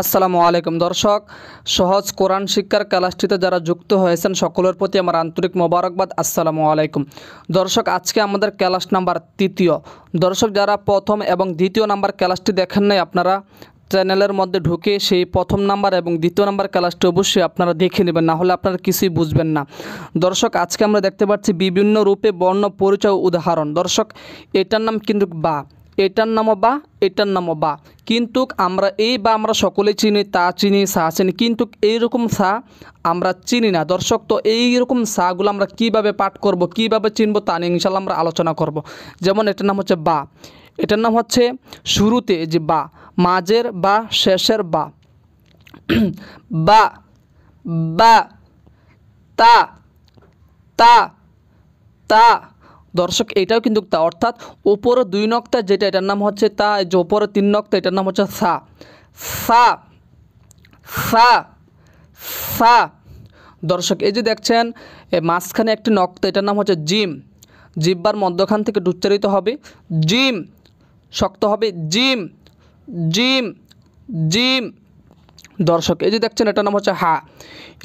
আসসালামু আলাইকুম দর্শক, সহজ কোরআন শিক্ষার ক্লাসটিতে যারা যুক্ত হয়েছেন সকলের প্রতি আমার আন্তরিক মোবারকবাদ। আসসালামু আলাইকুম দর্শক, আজকে আমাদের ক্লাস নাম্বার তৃতীয়। দর্শক, যারা প্রথম এবং দ্বিতীয় নাম্বার ক্লাসটি দেখেন নাই, আপনারা চ্যানেলের মধ্যে ঢুকে সেই প্রথম নাম্বার এবং দ্বিতীয় নাম্বার ক্লাসটি অবশ্যই আপনারা দেখে নেবেন, না হলে আপনারা কিছুই বুঝবেন না। দর্শক, আজকে আমরা দেখতে পাচ্ছি বিভিন্ন রূপে বর্ণ পরিচয় উদাহরণ। দর্শক, এটার নাম কিন্তু বা, এটার নামও বা, এটার নামও বা, কিন্তু আমরা এই বা আমরা সকলে চিনি, তা চিনি, সা চিনি, কিন্তু এইরকম সা আমরা চিনি না। দর্শক, তো এইরকম সাগুলো আমরা কিভাবে পাঠ করব, কিভাবে চিনব তা নিয়ে ইনশাল্লাহ আমরা আলোচনা করব। যেমন এটার নাম হচ্ছে বা, এটার নাম হচ্ছে শুরুতে যে বা, মাঝের বা, শেষের বা, বা, বা, তা, তা, তা। দর্শক, এটাও কিন্তু তা, অর্থাৎ ওপরে দুই নক্তা যেটা, এটার নাম হচ্ছে তা, যে ওপরে তিন নক্তা এটার নাম হচ্ছে সা, সা, সা, সা। দর্শক, এই যে দেখছেন মাঝখানে একটি নক্তা, এটার নাম হচ্ছে জিম, জিব্বার মধ্যখান থেকে উচ্চারিত হবে জিম, শক্ত হবে জিম, জিম, জিম। দর্শক, এই যে দেখছেন এটার নাম হচ্ছে হা,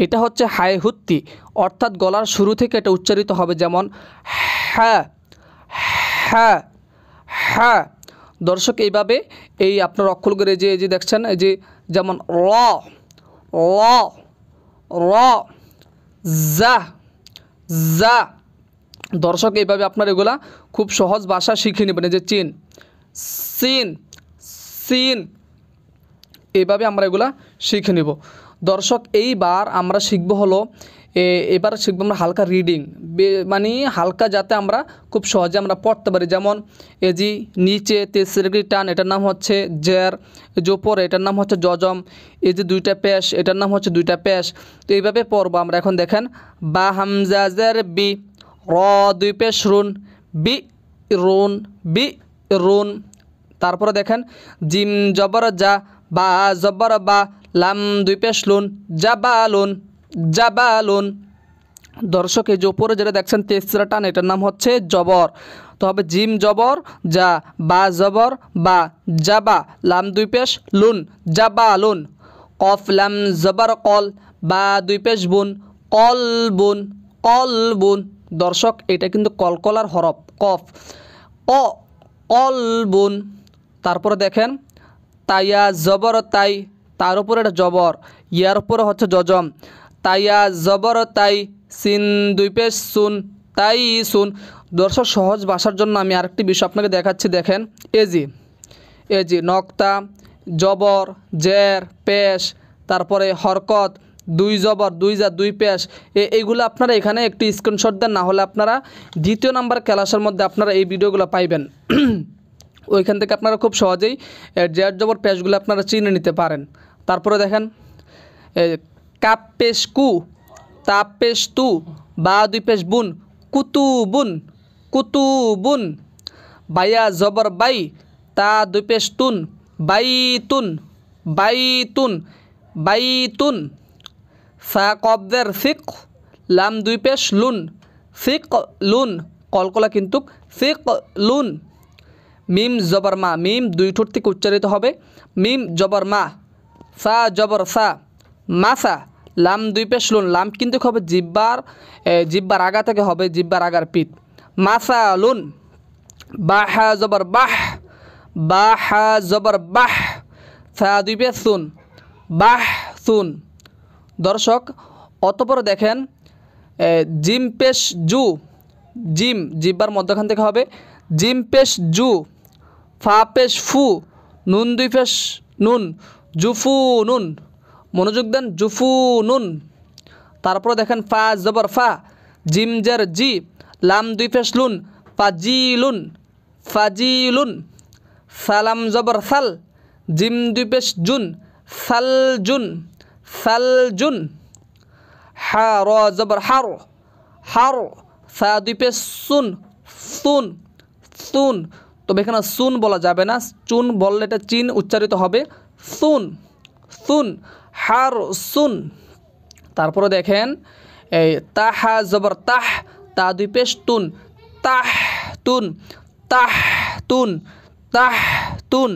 এটা হচ্ছে হায় হুত্তি, অর্থাৎ গলার শুরু থেকে এটা উচ্চারিত হবে, যেমন হা, হা, হা। দর্শক, এইভাবে এই আপনার অক্ষরগুলো যে এই যে দেখছেন, এই যে যেমন র, র, র, জা, জা। দর্শক, এইভাবে আপনার এগুলা খুব সহজ ভাষা শিখে নেবেন। এই যে চিন, সিন, সিন, এইভাবে আমরা এগুলা শিখে নেব। দর্শক, এইবার আমরা শিখব হলো, এবার শিখব আমরা হালকা রিডিং, মানে হালকা যাতে আমরা খুব সহজে আমরা পড়তে পারি। যেমন এই যে নিচে তেসরেকি টান, এটার নাম হচ্ছে জের, জোপরে এটার নাম হচ্ছে জজম, এই যে দুইটা পেশ এটার নাম হচ্ছে দুইটা পেশ। তো এইভাবে পড়বো আমরা। এখন দেখেন বা হামজা জের বি, র দুই পেশ রুন, বি রুন, বি রুন। তারপরে দেখেন জিম জবর যা, বা জবর বা, লাম দুই পেশ লুন, জাবালুন, জাবালুন। দর্শক, এই যে উপরে যেটা দেখছেন তেসরা টান, এটার নাম হচ্ছে জবর, তো হবে জিম জবর যা, বা জবর বা, জাবা, লাম দুই পেশ লুন, জাবালুন। কফ লাম জবর কল, বা দুই পেশ বুন, কল বুন, কল বুন। দর্শক, এটা কিন্তু কলকলার হরফ কফ, অ, অল বুন। তারপরে দেখেন তাইয়া জবর তাই, তার উপরে এটা জবর, ইয়ার উপরে হচ্ছে জজম, তাইয়া জবর তাই, সিন দুই পেশ সুন, তাই সুন। দর্শক, সহজ ভাষার জন্য আমি আরেকটি বিষয় আপনাকে দেখাচ্ছি। দেখেন এজি, এজি নক্তা, জবর, জের, পেশ, তারপরে হরকত, দুই জবর, দুই যা, দুই পেশ। এইগুলো আপনারা এখানে একটি স্ক্রিনশট দেন, না হলে আপনারা দ্বিতীয় নাম্বার ক্লাসের মধ্যে আপনারা এই ভিডিওগুলো পাইবেন, ওইখান থেকে আপনারা খুব সহজেই জের জবর পেশগুলো আপনারা চিনে নিতে পারেন। তারপরে দেখেন কাপ পেশ কু, তাপ পেশ তু, বা দুই পেশ বুন, কুতু বুন, কুতু বুন। বাইয়া জবর বাই, তা দুই পেশ তুন, বাই তুন, বাই তুন, বাই তুন। সা কবদের ফিক, লাম দুই পেশ লুন, ফিক লুন, কলকলা কিন্তু ফিক লুন। মিম জবর মা, মিম দুই ঠোঁট থেকে উচ্চারিত হবে, মিম জবর মা, সা জবর সা, মাসা, লাম দুই পেশ লুন, লাম কিন্তু হবে জিব্বার, জিব্বার আগা থেকে হবে, জিব্বার আগার পিঠ, মাসা লুন। বা হা জবর বাহ, বা হা জবর বাহ, সা দুই পেশ সুন, বাহ সুন। দর্শক, অতঃপর দেখেন জিম পেশ জু, জিম জিব্বার মধ্যখান থেকে হবে, জিম পেশ জু, ফা পেশ ফু, নুন দুই পেশ নুন, জুফু নুন, মনোযোগ দেন জুফু নুন। তারপর দেখেন ফা জবর ফা, জিম জের জি, লাম দুই পেশ লুন, ফাজি লুন, ফাজি লুন। সালাম জবর সাল, জিম দুই পেশ জুন, সাল জুন, সাল জুন। হা র জবর হার, হার, সা দুই পেশ সুন, সুন, সুন। তবে এখানে সুন বলা যাবে না, চুন বললে এটা চিন উচ্চারিত হবে, সুন, সুন, হার সুন। তারপরে দেখেন এই তাহা জবর তাহ, তা দুই পেশ তুন, তাহ তুন, তাহ তুন, তাহ তুন।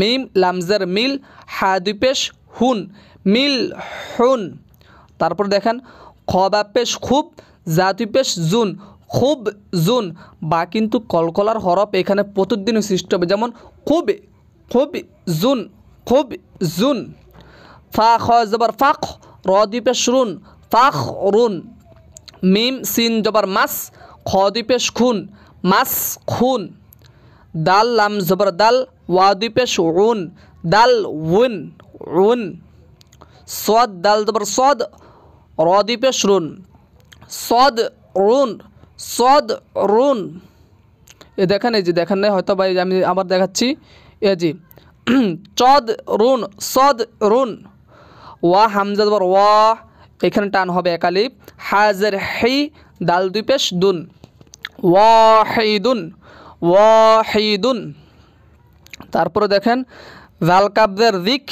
মিম লামজার মিল হা দুই পেশ হুন মিল হুন। তারপর দেখেন খ বা পেশ খুব জা দুই পেশ জুন খুব জুন বা কিন্তু কলকলার হরফ এখানে প্রতিদিন সৃষ্টি হবে, যেমন খুব খুব জুন খুব জুন। ফা খ জবর ফাখ র দুই পেশ রুন ফাখ রুন মিম সিন জবর মাস খ দুই পেশ খুন মাস খুন। দাল লাম জবর দাল ওয়া দুই পেশ উন দাল উন উন। সদ দাল জবর সদ র দুই পেশ রুন সদ রুন সদ রুন। এ দেখেন এই যে দেখেন না হয়তো ভাই আমি আবার দেখাচ্ছি এ জি চদ রুন সদ রুন। ওয়া হামজা জবর ওয়া এখানে টান হবে একালিপ হাজের হি দাল দুই পেশ দুন ওয়াহিদুন ওয়াহিদুন। তারপরে দেখেন জাল কাবজের জিক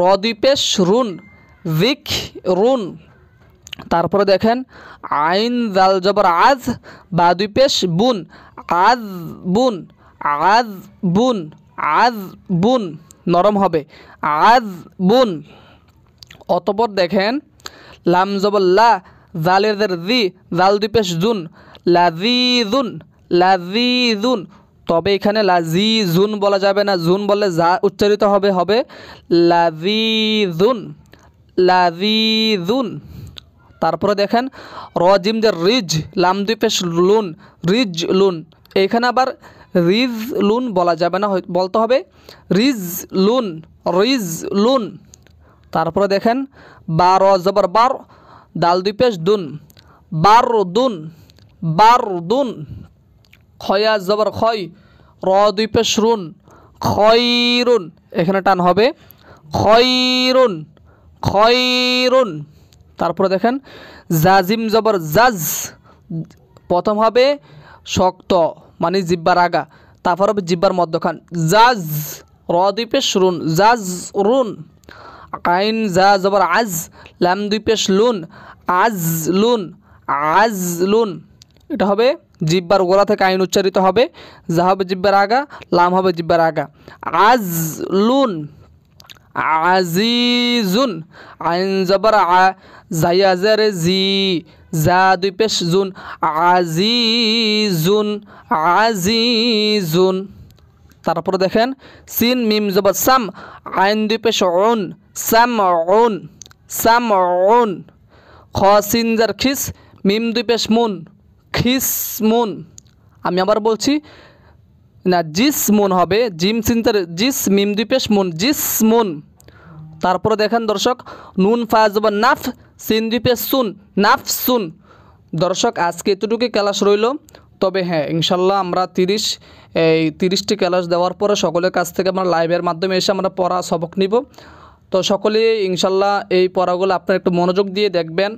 র দুই পেশ রুন জিক রুন। তারপরে দেখেন আইন জাল জবর আজ বা দুই পেশ বুন আজ বুন আজ বুন আজ বুন নরম হবে আজ বুন। অতপর দেখেন লাম জবর লা জালের জের জি জাল দুই পেশ জুন লাজিজুন লাজিজুন, তবে এখানে লাজিজুন বলা যাবে না, জুন বলে যা উচ্চারিত হবে হবে লাজিজুন লাজিজুন। তারপরে দেখেন রজিম যে রিজ লাম দুই পেশ লুন রিজ লুন, এখানে আবার রিজ লুন বলা যাবে না, বলতে হবে রিজ লুন রিজ লুন। তারপরে দেখেন বার জবর বার দাল দুই পেশ দুন বার দুন বারদুন। খয়া জবর খয় র দুই পেশ রুন খয়রুন এখানে টান হবে খয়রুন খয়রুন। তারপরে দেখেন জাজিম জবর জাজ প্রথম হবে শক্ত মানে জিব্বার আগা, তারপর হবে জিব্বার মধ্যখান জাজ র দুই পেশ রুন জাজ রুন। আইন জা জবর আজ লাম দুই পেশ লুন আজ লুন আজ লুন, এটা হবে জিব্বার গোড়া থেকে আইন উচ্চারিত হবে, যা হবে জিব্বার আগা, লাম হবে জিব্বার আগা আজ লুন। আজিজুন আইন জবর আ জায়াজের জি জা দুই পেশ জুন আজিজুন আজিজুন। তারপরে দেখেন সিন মিম জবর সাম আইন দুই পেশ উন সামউন সামউন। খ সিন জার খিস মিম দুই পেশ মুন খিসমুন, আমি আবার বলছি না জিসমুন হবে জিম সিনতার জিস মিম দুই পেশ মুন জিসমুন। তারপরে দেখেন দর্শক নুন ফা জবর নাফ সিন দুই পেশ সুন নাফসুন। দর্শক আজকে এতটুকু ক্লাস রইল, তবে হ্যাঁ ইনশাল্লাহ আমরা 30টি ক্লাস দেওয়ার পরে সকলের কাছ থেকে আমরা লাইভের মাধ্যমে এসে আমরা পড়া সবক নিব, তো সকলে ইনশাল্লাহ এই পড়াগুলো আপনারা একটু মনোযোগ দিয়ে দেখবেন।